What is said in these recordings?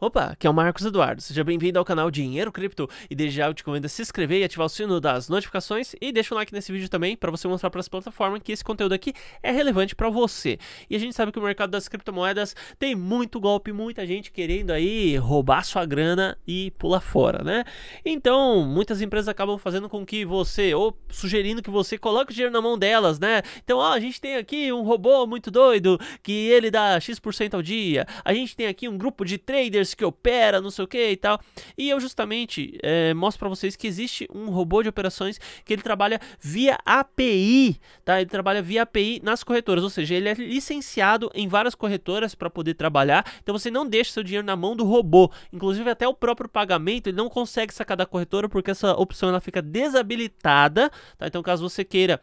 Opa, aqui é o Marcos Eduardo, seja bem-vindo ao canal Dinheiro Cripto, e desde já eu te convido a se inscrever e ativar o sino das notificações, e deixa um like nesse vídeo também para você mostrar para as plataformas que esse conteúdo aqui é relevante para você. E a gente sabe que o mercado das criptomoedas tem muito golpe, muita gente querendo aí roubar sua grana e pular fora, né? Então, muitas empresas acabam fazendo com que você, ou sugerindo que você coloque o dinheiro na mão delas, né? Então, ó, a gente tem aqui um robô muito doido, que ele dá X% ao dia, a gente tem aqui um grupo de traders que opera, não sei o que e tal. E eu justamente mostro pra vocês que existe um robô de operações que ele trabalha via API, tá? Ele trabalha via API nas corretoras, ou seja, ele é licenciado em várias corretoras para poder trabalhar. Então você não deixa seu dinheiro na mão do robô. Inclusive até o próprio pagamento ele não consegue sacar da corretora, porque essa opção ela fica desabilitada, tá? Então caso você queira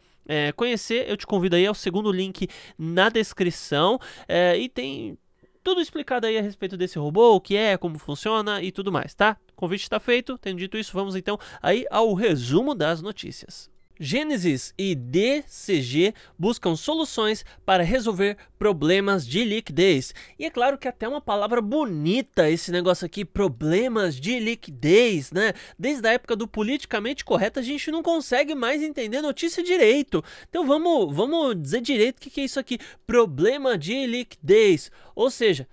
conhecer, eu te convido aí ao segundo link na descrição, e tem tudo explicado aí a respeito desse robô, o que é, como funciona e tudo mais, tá? O convite está feito. Tendo dito isso, vamos então aí ao resumo das notícias. Genesis e DCG buscam soluções para resolver problemas de liquidez. E é claro que até uma palavra bonita esse negócio aqui, problemas de liquidez, né? Desde a época do politicamente correto a gente não consegue mais entender notícia direito. Então vamos dizer direito o que é isso aqui, problema de liquidez. Ou seja,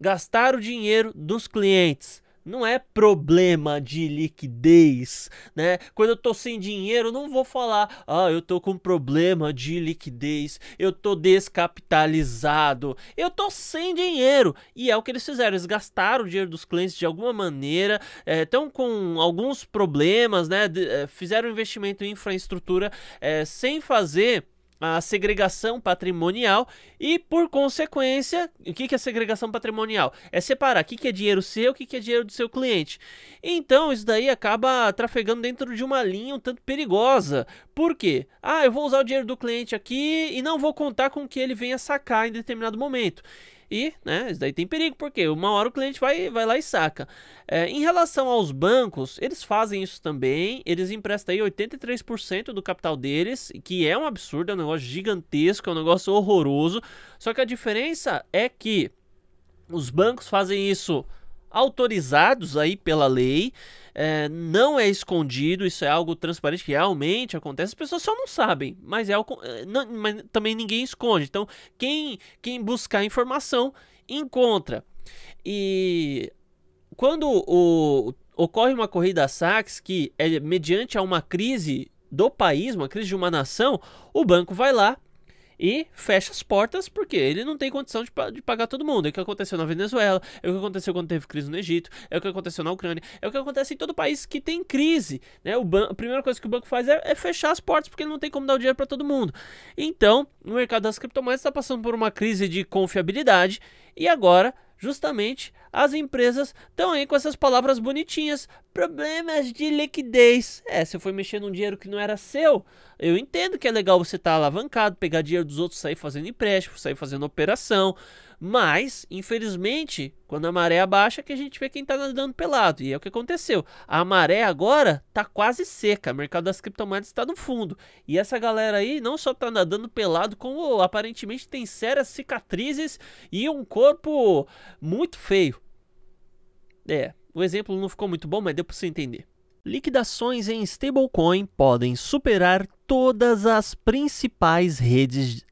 gastar o dinheiro dos clientes. Não é problema de liquidez, né? Quando eu tô sem dinheiro, eu não vou falar, ah, eu tô com problema de liquidez, eu tô descapitalizado, eu tô sem dinheiro. E é o que eles fizeram, eles gastaram o dinheiro dos clientes de alguma maneira, estão com alguns problemas, né? Fizeram investimento em infraestrutura sem fazer a segregação patrimonial, e por consequência, o que é segregação patrimonial? É separar o que é dinheiro seu, o que é dinheiro do seu cliente. Então isso daí acaba trafegando dentro de uma linha um tanto perigosa. Por quê? Ah, eu vou usar o dinheiro do cliente aqui e não vou contar com que ele venha sacar em determinado momento. E, né, isso daí tem perigo, porque uma hora o cliente vai lá e saca. Em relação aos bancos, eles fazem isso também, eles emprestam aí 83% do capital deles, que é um absurdo, é um negócio gigantesco, é um negócio horroroso. Só que a diferença é que os bancos fazem isso autorizados aí pela lei, não é escondido, isso é algo transparente que realmente acontece, as pessoas só não sabem, mas, mas também ninguém esconde. Então quem buscar informação encontra. E quando ocorre uma corrida a saques que é mediante a uma crise do país, uma crise de uma nação, o banco vai lá e fecha as portas, porque ele não tem condição de pagar todo mundo. É o que aconteceu na Venezuela, é o que aconteceu quando teve crise no Egito, é o que aconteceu na Ucrânia, é o que acontece em todo país que tem crise, né? A primeira coisa que o banco faz é fechar as portas, porque ele não tem como dar o dinheiro para todo mundo. Então, o mercado das criptomoedas está passando por uma crise de confiabilidade, e agora, justamente, as empresas estão aí com essas palavras bonitinhas, problemas de liquidez. Você foi mexer num dinheiro que não era seu, eu entendo que é legal você estar alavancado, pegar dinheiro dos outros, sair fazendo empréstimo, sair fazendo operação, mas, infelizmente, quando a maré abaixa, que a gente vê quem está nadando pelado, e é o que aconteceu. A maré agora está quase seca, o mercado das criptomoedas está no fundo, e essa galera aí não só está nadando pelado, como aparentemente tem sérias cicatrizes e um corpo muito feio. O exemplo não ficou muito bom, mas deu para você entender. Liquidações em stablecoin podem superar todas as principais redes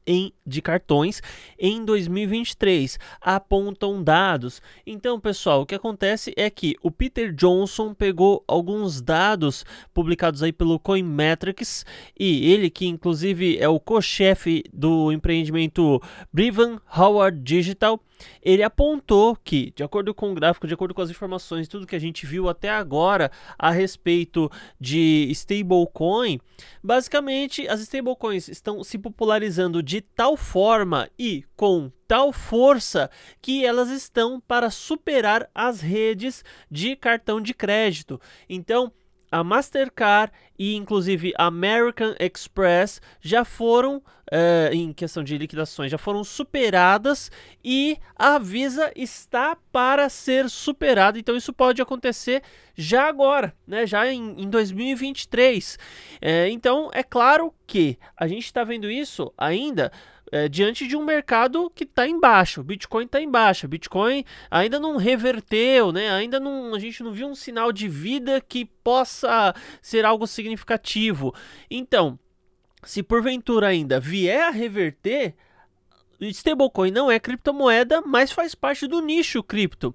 de cartões em 2023, apontam dados. Então, pessoal, o que acontece é que o Peter Johnson pegou alguns dados publicados aí pelo Coinmetrics, e ele, que inclusive é o co-chefe do empreendimento Brevan Howard Digital, ele apontou que, de acordo com o gráfico, de acordo com as informações, tudo que a gente viu até agora a respeito de stablecoin, basicamente as stablecoins estão se popularizando de tal forma e com tal força que elas estão para superar as redes de cartão de crédito. Então, a Mastercard e inclusive a American Express já foram em questão de liquidações já foram superadas e a Visa está para ser superada. Então isso pode acontecer já agora, né? Já em 2023. Então é claro que a gente está vendo isso ainda diante de um mercado que está em baixa. O Bitcoin está em baixa, o Bitcoin ainda não reverteu, né? Ainda não, a gente não viu um sinal de vida que possa ser algo significativo. Então, se porventura ainda vier a reverter, stablecoin não é criptomoeda, mas faz parte do nicho cripto.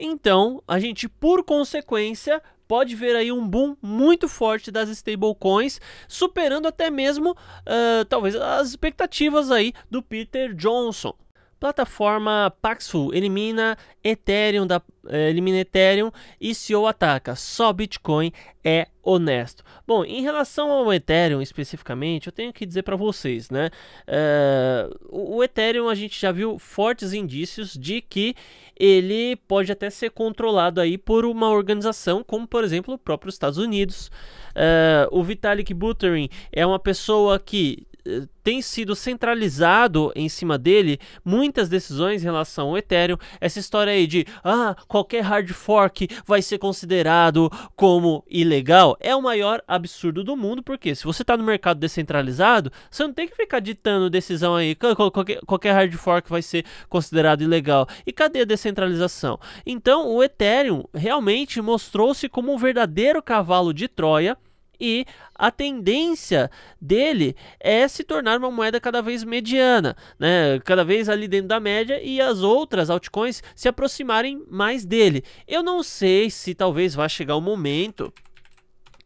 Então, a gente, por consequência, pode ver aí um boom muito forte das stablecoins, superando até mesmo, talvez, as expectativas aí do Peter Johnson. Plataforma Paxful elimina Ethereum e CEO ataca, só Bitcoin é honesto. Bom, em relação ao Ethereum especificamente, eu tenho que dizer para vocês, né? O Ethereum a gente já viu fortes indícios de que ele pode até ser controlado aí por uma organização como, por exemplo, o próprio Estados Unidos. O Vitalik Buterin é uma pessoa que tem sido centralizado em cima dele muitas decisões em relação ao Ethereum. Essa história aí de qualquer hard fork vai ser considerado como ilegal é o maior absurdo do mundo, porque se você está no mercado descentralizado, você não tem que ficar ditando decisão aí, qualquer hard fork vai ser considerado ilegal. E cadê a descentralização? Então o Ethereum realmente mostrou-se como um verdadeiro cavalo de Troia, e a tendência dele é se tornar uma moeda cada vez mediana, né? Cada vez ali dentro da média, e as outras altcoins se aproximarem mais dele. Eu não sei se talvez vá chegar o momento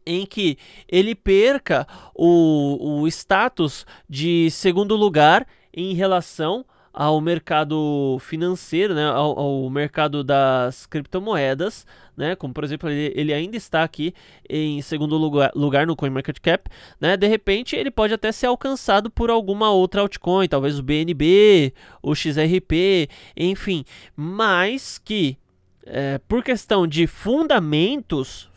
em que ele perca o status de segundo lugar em relação ao mercado financeiro, né? ao mercado das criptomoedas, né? Como por exemplo, ele ainda está aqui em segundo lugar no CoinMarketCap, né? De repente ele pode até ser alcançado por alguma outra altcoin, talvez o BNB, o XRP, enfim, mas que por questão de fundamentos,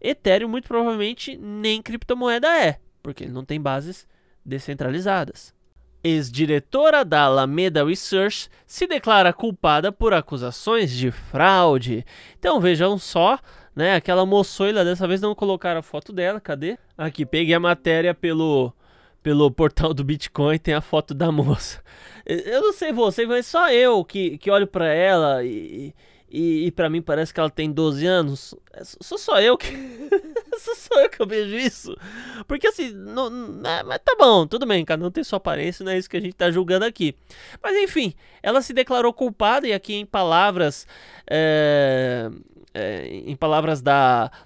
Ethereum muito provavelmente nem criptomoeda é, porque ele não tem bases descentralizadas. Ex-diretora da Alameda Research se declara culpada por acusações de fraude. Então vejam só, né? Aquela moçoila, dessa vez não colocaram a foto dela, cadê? Aqui, peguei a matéria pelo portal do Bitcoin, tem a foto da moça. Eu não sei você, mas só eu que olho pra ela e pra mim parece que ela tem 12 anos. Sou só eu que... sou eu que eu vejo isso. Porque assim, mas tá bom, tudo bem, cara, não tem sua aparência, não é isso que a gente tá julgando aqui. Mas enfim, ela se declarou culpada, e aqui em palavras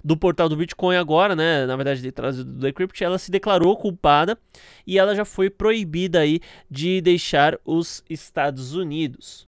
do portal do Bitcoin agora, né, na verdade trazido do Decrypt, ela se declarou culpada e ela já foi proibida aí de deixar os Estados Unidos.